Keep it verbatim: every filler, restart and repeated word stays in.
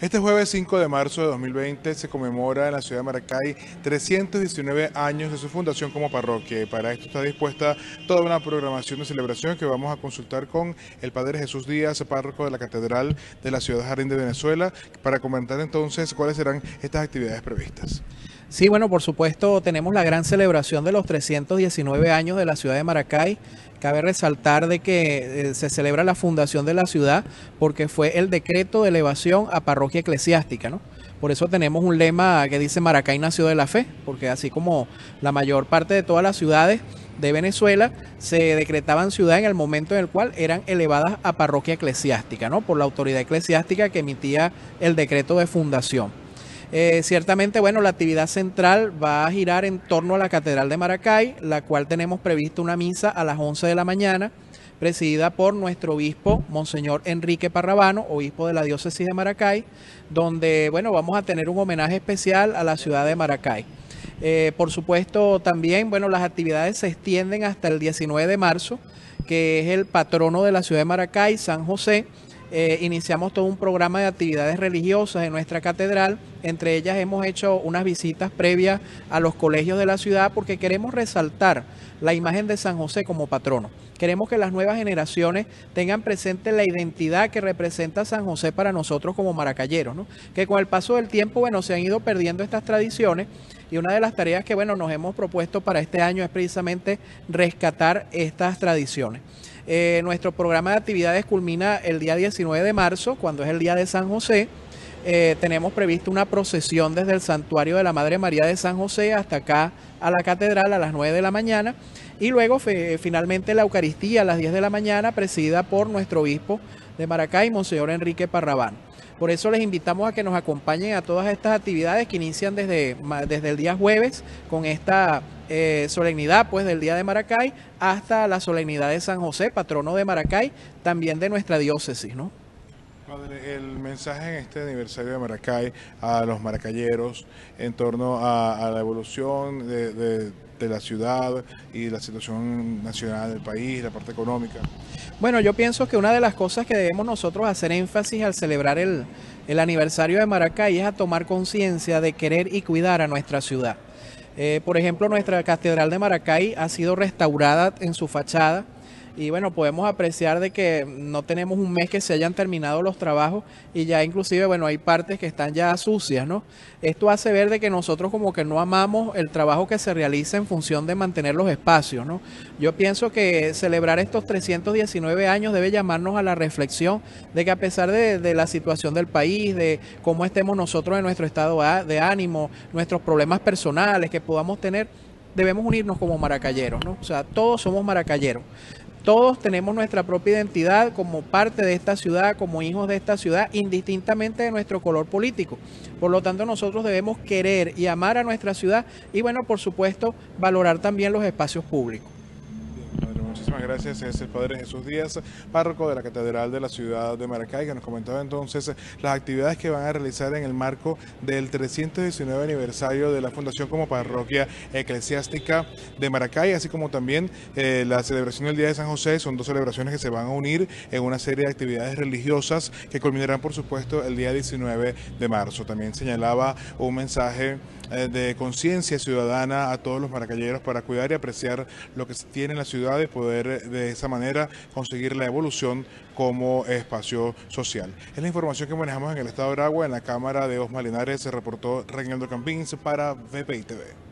Este jueves cinco de marzo de dos mil veinte se conmemora en la ciudad de Maracay trescientos diecinueve años de su fundación como parroquia. Para esto está dispuesta toda una programación de celebración que vamos a consultar con el Padre Jesús Díaz, párroco de la Catedral de la Ciudad Jardín de Venezuela, para comentar entonces cuáles serán estas actividades previstas. Sí, bueno, por supuesto, tenemos la gran celebración de los trescientos diecinueve años de la ciudad de Maracay. Cabe resaltar de que eh, se celebra la fundación de la ciudad porque fue el decreto de elevación a parroquia eclesiástica, ¿no? Por eso tenemos un lema que dice Maracay nació de la fe, porque así como la mayor parte de todas las ciudades de Venezuela se decretaban ciudad en el momento en el cual eran elevadas a parroquia eclesiástica, ¿no? Por la autoridad eclesiástica que emitía el decreto de fundación. Eh, ciertamente, bueno, la actividad central va a girar en torno a la Catedral de Maracay, la cual tenemos previsto una misa a las once de la mañana, presidida por nuestro obispo, Monseñor Enrique Parra Pabón, obispo de la diócesis de Maracay, donde, bueno, vamos a tener un homenaje especial a la ciudad de Maracay. Eh, por supuesto, también, bueno, las actividades se extienden hasta el diecinueve de marzo, que es el patrono de la ciudad de Maracay, San José. Eh, iniciamos todo un programa de actividades religiosas en nuestra catedral. Entre ellas hemos hecho unas visitas previas a los colegios de la ciudad porque queremos resaltar la imagen de San José como patrono. Queremos que las nuevas generaciones tengan presente la identidad que representa San José para nosotros como maracayeros, ¿no? Que con el paso del tiempo, bueno, se han ido perdiendo estas tradiciones, y una de las tareas que, bueno, nos hemos propuesto para este año es precisamente rescatar estas tradiciones. Eh, nuestro programa de actividades culmina el día diecinueve de marzo, cuando es el día de San José. Eh, tenemos previsto una procesión desde el Santuario de la Madre María de San José hasta acá a la catedral a las nueve de la mañana, y luego fe, finalmente la Eucaristía a las diez de la mañana, presidida por nuestro obispo de Maracay, Monseñor Enrique Parra Pabón. Por eso les invitamos a que nos acompañen a todas estas actividades que inician desde, desde el día jueves con esta eh, solemnidad pues, del Día de Maracay, hasta la solemnidad de San José, patrono de Maracay, también de nuestra diócesis, ¿no? Padre, el mensaje en este aniversario de Maracay a los maracayeros en torno a, a la evolución de, de, de la ciudad y la situación nacional del país, la parte económica. Bueno, yo pienso que una de las cosas que debemos nosotros hacer énfasis al celebrar el, el aniversario de Maracay es a tomar conciencia de querer y cuidar a nuestra ciudad. Eh, por ejemplo, nuestra Catedral de Maracay ha sido restaurada en su fachada. Y bueno, podemos apreciar de que no tenemos un mes que se hayan terminado los trabajos y ya inclusive, bueno, hay partes que están ya sucias, ¿no? Esto hace ver de que nosotros como que no amamos el trabajo que se realiza en función de mantener los espacios, ¿no? Yo pienso que celebrar estos trescientos diecinueve años debe llamarnos a la reflexión de que a pesar de, de la situación del país, de cómo estemos nosotros en nuestro estado de ánimo, nuestros problemas personales que podamos tener, debemos unirnos como maracayeros, ¿no? O sea, todos somos maracayeros. Todos tenemos nuestra propia identidad como parte de esta ciudad, como hijos de esta ciudad, indistintamente de nuestro color político. Por lo tanto, nosotros debemos querer y amar a nuestra ciudad y, bueno, por supuesto, valorar también los espacios públicos. Muchísimas gracias. Es el Padre Jesús Díaz, párroco de la Catedral de la Ciudad de Maracay, que nos comentaba entonces las actividades que van a realizar en el marco del trescientos diecinueve aniversario de la fundación como parroquia eclesiástica de Maracay, así como también eh, la celebración del Día de San José. Son dos celebraciones que se van a unir en una serie de actividades religiosas que culminarán, por supuesto, el día diecinueve de marzo. También señalaba un mensaje eh, de conciencia ciudadana a todos los maracayeros para cuidar y apreciar lo que se tiene en la ciudad, de poder de esa manera conseguir la evolución como espacio social. Es la información que manejamos en el estado de Aragua. En la cámara de Osma Linares se reportó Reynaldo Campins para V P I T V.